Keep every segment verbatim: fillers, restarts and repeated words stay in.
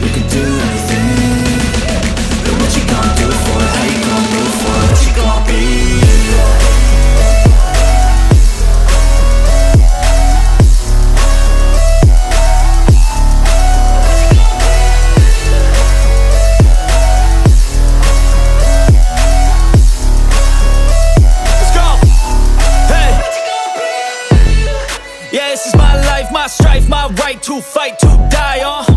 You can do anything, but what you gonna do for it? How you gonna move for it? What you gonna be? Let's go! Hey! Yeah, this is my life, my strife, my right to fight, to die on. Uh.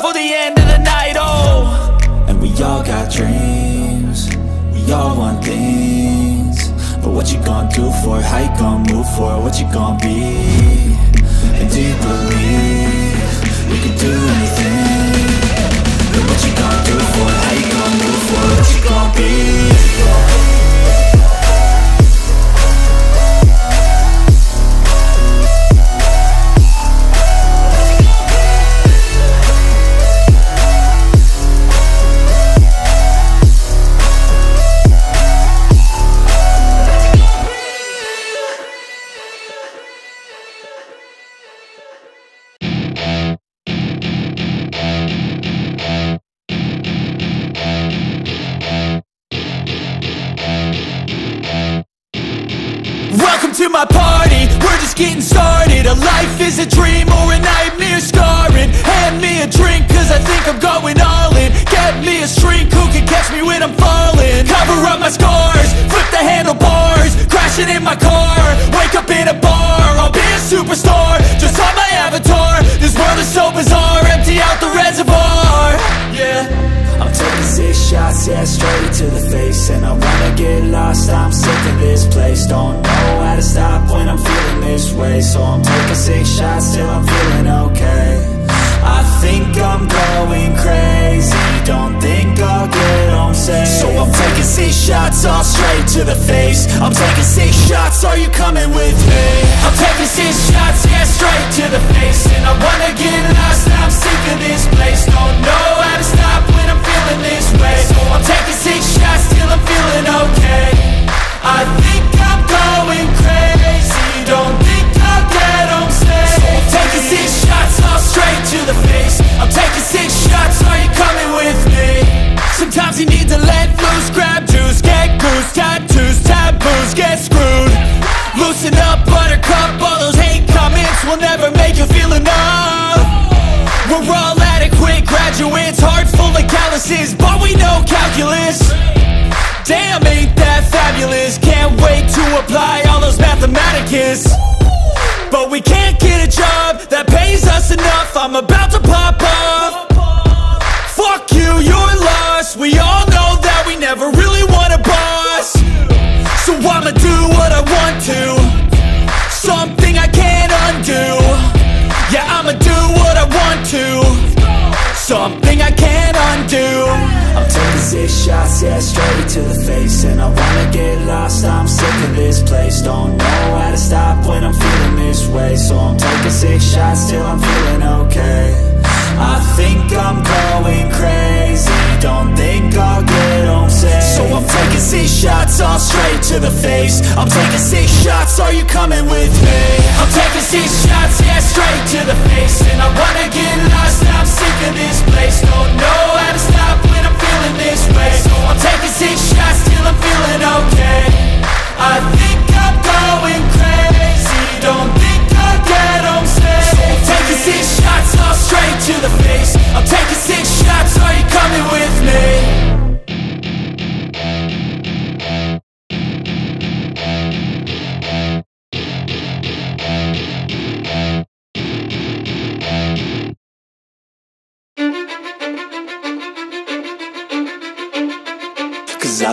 for the end of the night, oh. And we all got dreams, we all want things. But what you gonna do for it? How you gonna move for it? What you gonna be? And do you believe we can do anything? But what you gonna do for it? How you gonna move for it? What you gonna be? My party, we're just getting started. A life is a dream or a nightmare scarring. Hand me a drink cause I think I'm going all in. Get me a shrink who can catch me when I'm falling. Cover up my scars, flip the handlebars. Crashing in my car, wake up in a bar. I'll be a superstar, just on my avatar. This world is so bizarre, empty out the reservoir. Yeah, I'm taking six shots, yeah, straight to the face. And I wanna get lost, I'm sick of this place. Don't know how to stop when I'm feeling this way. So I'm taking six shots till I'm feeling okay. I think I'm going crazy, don't think I'll get home safe. So I'm taking six shots, all straight to the face. I'm taking six shots, are you coming with me? I'm taking six shots, yeah, straight to the face. And I wanna get lost, I'm sick of this place. Don't know how to stop when I'm feeling this way. So I'm taking six shots till I'm feeling okay. I think I'm going crazy, don't think I'll get home safe. So I'm taking six shots, all straight to the face. I'm taking six shots, are you coming with me? Sometimes you need to let loose, grab juice, get goose, tattoos, taboos, get screwed. Loosen up, buttercup, all those hate comments will never make you feel enough. We're all adequate graduates, heart full of calluses, but we know calculus. Damn, ain't that fabulous, can't wait to apply all those mathematicus. But we can't get a job that pays us enough, I'm about to pop up. Fuck you, you're lost, we all know that we never really want a boss. So I'ma do what I want to, something I can't undo. Yeah, I'ma do what I want to, something I can't undo. I'm taking six shots, yeah, straight to the face. And I wanna get lost, I'm sick of this place. Don't know how to stop when I'm feeling this way. So I'm taking six shots till I'm feeling okay. I think I'm going crazy, don't think I'll six shots, all straight to the face. I'm taking six shots, are you coming with me? I'm taking six shots, yeah, straight to the face. And I wanna get lost, I'm sick of this place. Don't know how to stop when I'm feeling this way. So I'm taking six shots till I'm feeling okay. I think I'm going crazy, don't think I'll get home safe. So I'm taking six shots, all straight to the face. I'm taking six shots, are you coming with me? I